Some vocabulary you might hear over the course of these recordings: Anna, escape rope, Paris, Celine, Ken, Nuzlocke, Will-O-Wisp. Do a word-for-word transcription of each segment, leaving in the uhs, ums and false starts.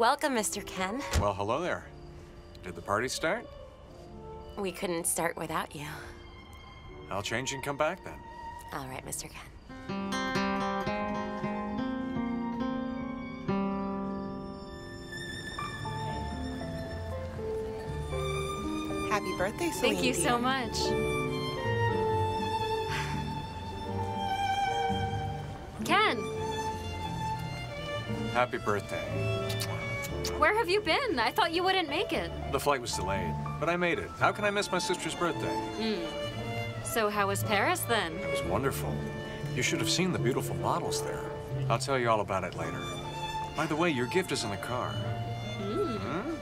welcome, Mister Ken. Well, hello there. Did the party start? We couldn't start without you. I'll change and come back then. All right, Mister Ken. Happy birthday, Celine. Thank you so much. Ken. Happy birthday. Where have you been? I thought you wouldn't make it. The flight was delayed, but I made it. How can I miss my sister's birthday? Mm. So how was Paris then? It was wonderful. You should have seen the beautiful models there. I'll tell you all about it later. By the way, your gift is in the car. Mm. Hmm?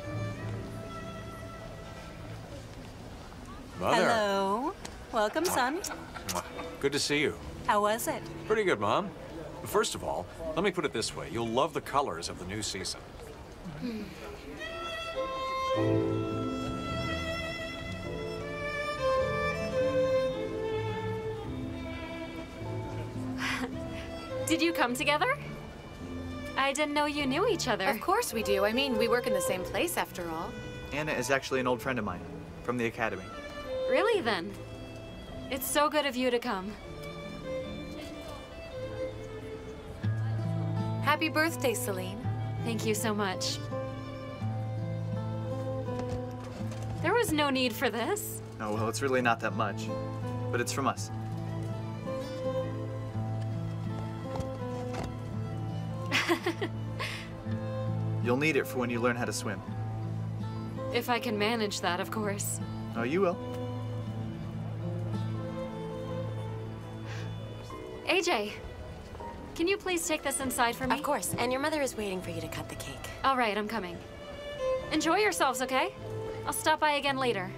Mother. Hello. Welcome, son. Good to see you. How was it? Pretty good, Mom. First of all, let me put it this way. You'll love the colors of the new season. Hmm. Did you come together? I didn't know you knew each other. Of course we do. I mean, we work in the same place after all. Anna is actually an old friend of mine from the academy. Really, then? It's so good of you to come. Happy birthday, Celine. Thank you so much. There was no need for this. Oh, well, it's really not that much, but it's from us. You'll need it for when you learn how to swim. If I can manage that, of course. Oh, you will. A J, can you please take this inside for me? Of course, and your mother is waiting for you to cut the cake. All right, I'm coming. Enjoy yourselves, okay? I'll stop by again later.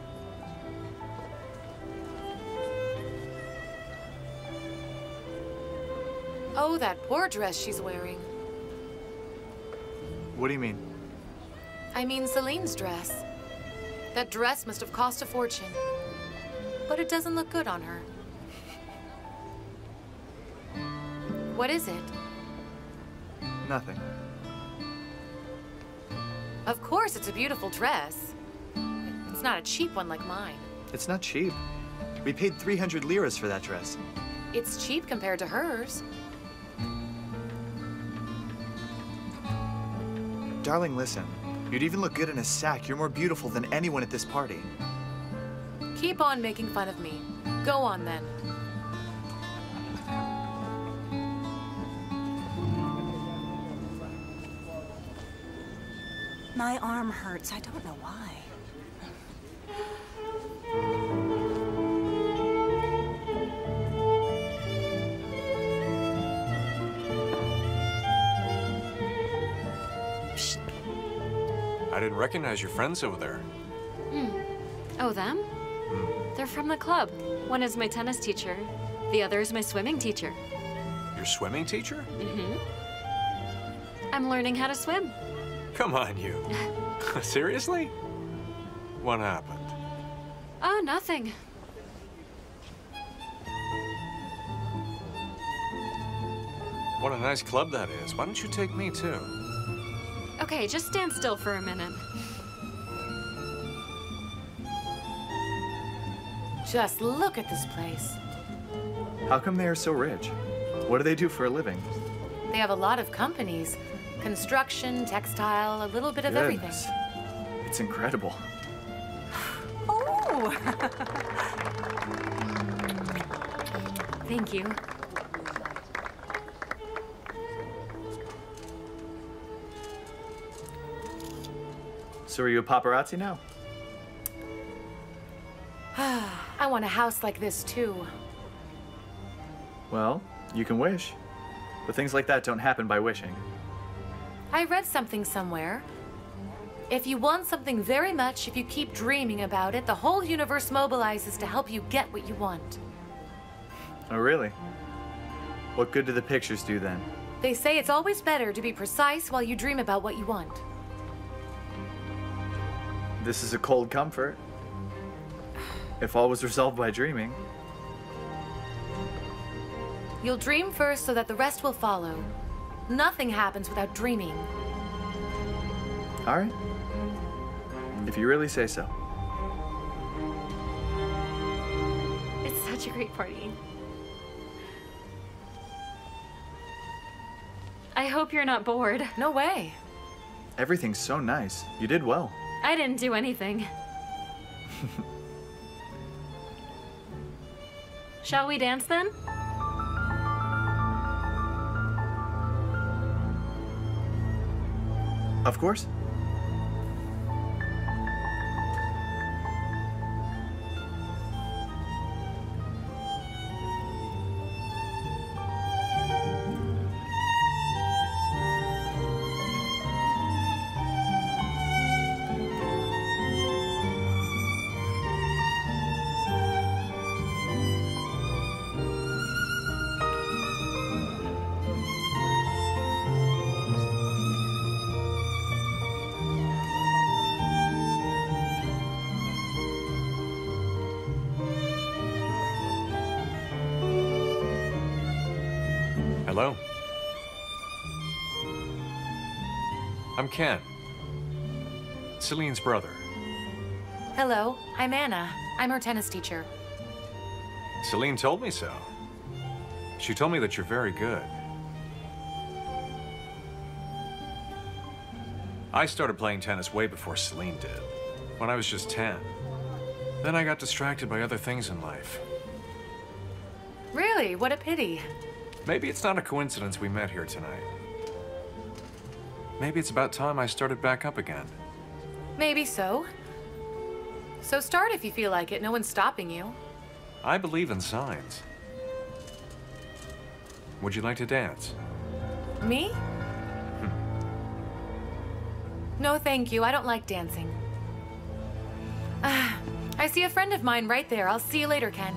Oh, that poor dress she's wearing. What do you mean? I mean Celine's dress. That dress must have cost a fortune, but it doesn't look good on her. What is it? Nothing. Of course, it's a beautiful dress. It's not a cheap one like mine. It's not cheap. We paid three hundred liras for that dress. It's cheap compared to hers. Darling, listen. You'd even look good in a sack. You're more beautiful than anyone at this party. Keep on making fun of me. Go on, then. My arm hurts. I don't know why. Psst. I didn't recognize your friends over there. Mm. Oh, them? Mm. They're from the club. One is my tennis teacher. The other is my swimming teacher. Your swimming teacher? Mm-hmm. I'm learning how to swim. Come on, you. Seriously? What happened? Oh, nothing. What a nice club that is. Why don't you take me, too? Okay, just stand still for a minute. Just look at this place. How come they are so rich? What do they do for a living? They have a lot of companies. Construction, textile, a little bit of yes. everything. It's incredible. Oh! Thank you. So are you a paparazzi now? I want a house like this, too. Well, you can wish. But things like that don't happen by wishing. I read something somewhere. If you want something very much, if you keep dreaming about it, the whole universe mobilizes to help you get what you want. Oh, really? What good do the pictures do then? They say it's always better to be precise while you dream about what you want. This is a cold comfort. If all was resolved by dreaming. You'll dream first so that the rest will follow. Nothing happens without dreaming. All right. If you really say so. It's such a great party. I hope you're not bored. No way. Everything's so nice. You did well. I didn't do anything. Shall we dance then? Of course. Hello. I'm Ken, Celine's brother. Hello, I'm Anna. I'm her tennis teacher. Celine told me so. She told me that you're very good. I started playing tennis way before Celine did, when I was just ten. Then I got distracted by other things in life. Really? What a pity. Maybe it's not a coincidence we met here tonight. Maybe it's about time I started back up again. Maybe so. So start if you feel like it. No one's stopping you. I believe in signs. Would you like to dance? Me? Hmm. No, thank you. I don't like dancing. Uh, I see a friend of mine right there. I'll see you later, Ken.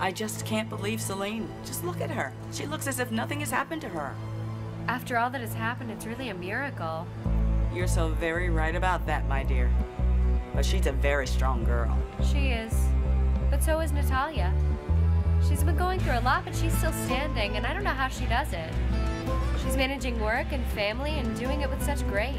I just can't believe Celine. Just look at her. She looks as if nothing has happened to her. After all that has happened, it's really a miracle. You're so very right about that, my dear. But she's a very strong girl. She is. But so is Natalia. She's been going through a lot, but she's still standing, and I don't know how she does it. She's managing work and family and doing it with such grace.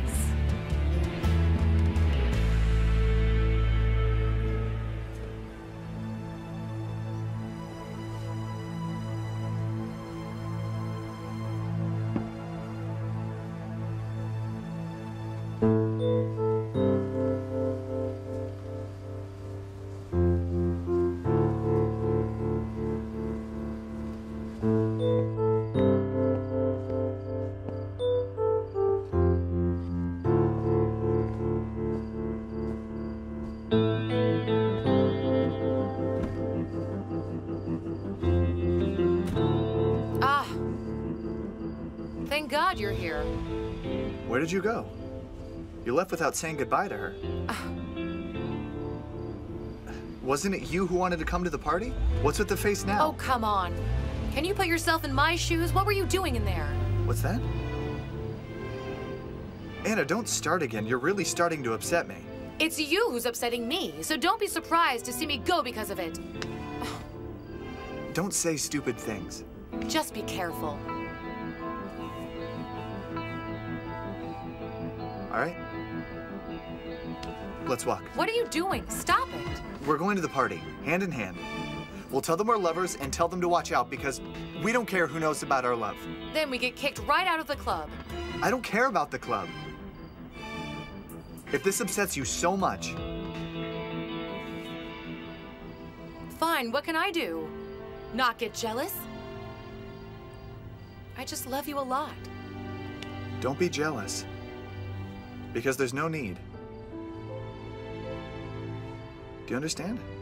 Thank God you're here. Where did you go? You left without saying goodbye to her. Uh, Wasn't it you who wanted to come to the party? What's with the face now? Oh, come on. Can you put yourself in my shoes? What were you doing in there? What's that? Anna, don't start again. You're really starting to upset me. It's you who's upsetting me, so don't be surprised to see me go because of it. Don't say stupid things. Just be careful. All right, let's walk. What are you doing? Stop it. We're going to the party, hand in hand. We'll tell them we're lovers and tell them to watch out because we don't care who knows about our love. Then we get kicked right out of the club. I don't care about the club. If this upsets you so much. Fine, what can I do? Not get jealous? I just love you a lot. Don't be jealous. Because there's no need. Do you understand?